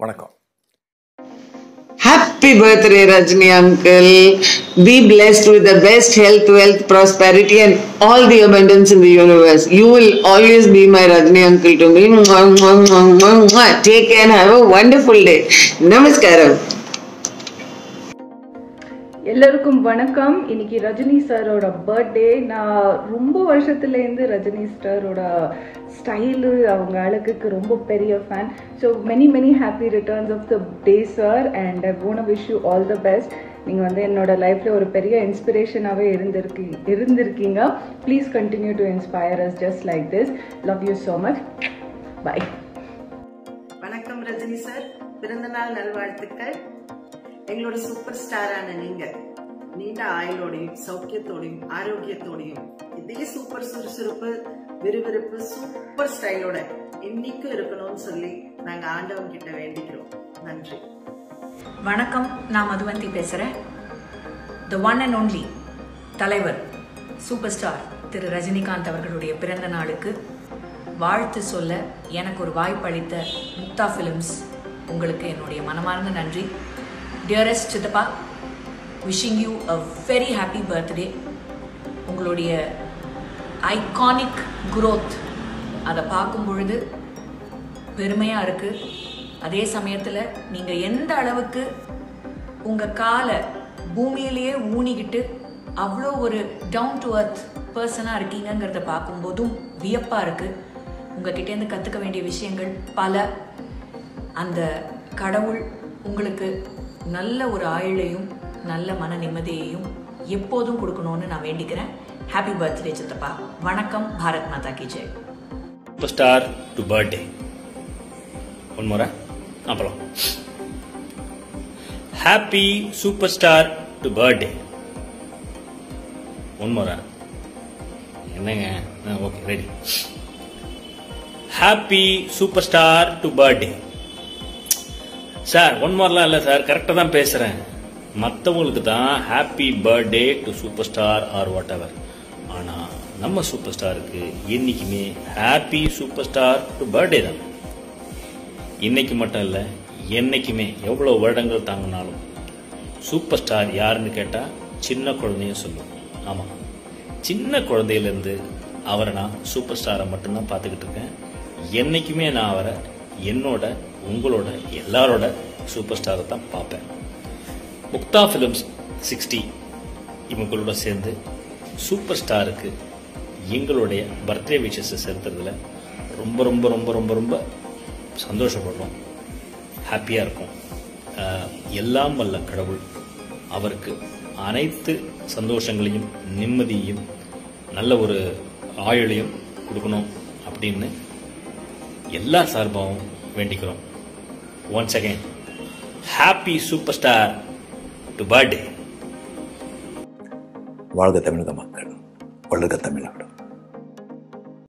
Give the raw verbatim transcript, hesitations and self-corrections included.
Vanakkam. Happy birthday, Rajini uncle. Be blessed with the best health, wealth, prosperity, and all the abundance in the universe. You will always be my Rajini uncle to me. Mwah, mwah, mwah, mwah, mwah. Take care and have a wonderful day. Namaskaram. எல்லோருக்கும் வணக்கம். இன்னைக்கு ரஜினி சாரோட birthday. நான் ரொம்ப வருஷத்துலேருந்து ரஜினி சாரோட style அவங்க அழகுக்கு ரொம்ப பெரிய fan. So many many happy returns of the day sir, and I want wish you all the best. நீங்கள் வந்து என்னோட லைஃப்பில் ஒரு பெரிய இன்ஸ்பிரேஷனாகவே இருந்திருக்கு இருந்திருக்கீங்க please continue to inspire us just like this. Love you so much. Bye. வணக்கம் ரஜினி சார், பிறந்தநாள் நல்வாழ்த்துக்கள். எங்களோட சூப்பர் ஸ்டாரான நீங்க நீண்ட ஆயுளோடையும் சௌக்கியத்தோடையும் ஆரோக்கியத்தோடையும் இதே சூப்பர் சுறுசுறுப்பு விறுவிறுப்பு சூப்பர் ஸ்டைலோட இன்னைக்கும் இருக்கணும்னு சொல்லி நாங்க ஆண்டவன் கிட்ட வேண்டிக்கிறோம். நன்றி. வணக்கம், நான் மதுவந்தி பேசுறேன். தி ஒன் அண்ட் ஒன்லி தலைவர் சூப்பர் ஸ்டார் திரு ரஜினிகாந்த் அவர்களுடைய பிறந்த நாளுக்கு வாழ்த்து சொல்ல எனக்கு ஒரு வாய்ப்பு அளித்த முக்தா ஃபிலிம்ஸ் உங்களுக்கு என்னுடைய மனமார்ந்த நன்றி. Dearest Chittappa, wishing you a very happy birthday. உங்களுடைய ஐகானிக் growth அதை பார்க்கும் பொழுது பெருமையாக இருக்குது. அதே சமயத்தில் நீங்கள் எந்த அளவுக்கு உங்கள் காலை பூமியிலேயே ஊனிக்கிட்டு அவ்வளோ ஒரு டவுன் டு அர்த் பர்சனாக இருக்கீங்கிறத பார்க்கும்போதும் வியப்பாக இருக்குது. உங்கள்கிட்டேருந்து கற்றுக்க வேண்டிய விஷயங்கள் பல. அந்த கடவுள் உங்களுக்கு நல்ல ஒரு ஆயுளையும் நல்ல மன நிம்மதியையும் எப்போதும் கொடுக்கணும்னு நான் வேண்டிக்கிறேன். ஹாப்பி பர்த்டே சித்தப்பா. வணக்கம். பாரத் மாதா கி ஜெய். Super star to birthday one மோரா அப்புறம் happy super star to birthday one மோரா என்னங்க okay ready happy super star to birthday sir. One மோர்லாம் இல்லை சார், கரெக்டாக தான் பேசுகிறேன். மற்றவங்களுக்கு தான் happy birthday to super star or whatever எவர். ஆனால் நம்ம சூப்பர் ஸ்டாருக்கு என்றைக்குமே happy super star to birthday தான். இன்றைக்கி மட்டும் இல்லை, என்றைக்குமே எவ்வளோ வருடங்கள் தாங்கினாலும் சூப்பர் ஸ்டார் யாருன்னு கேட்டால் சின்ன குழந்தையும் சொல்லுவோம். ஆமாம், சின்ன குழந்தையிலேருந்து அவரை நான் சூப்பர் ஸ்டாரை மட்டும்தான் பார்த்துக்கிட்டு இருக்கேன். என்றைக்குமே நான் அவரை என்னோட உங்களோட எல்லாரோட சூப்பர் ஸ்டாரை தான் பார்ப்பேன். முக்தா ஃபிலிம்ஸ் சிக்ஸ்டி இவங்களோட சேர்ந்து சூப்பர் ஸ்டாருக்கு எங்களுடைய பர்த்டே விஷஸை செலுத்துறதுல ரொம்ப ரொம்ப ரொம்ப ரொம்ப ரொம்ப சந்தோஷப்படுறோம், ஹாப்பியாக இருக்கும். எல்லாம் வல்ல கடவுள் அவருக்கு அனைத்து சந்தோஷங்களையும் நிம்மதியையும் நல்ல ஒரு ஆயுளையும் கொடுக்கணும் அப்படின்னு எல்லா சார்பாகவும் வேண்டிக்கிறோம். Once again happy super star to birthday. வாழ்க தமிழக மக்கள், வளர்க தமிழ்நாடு.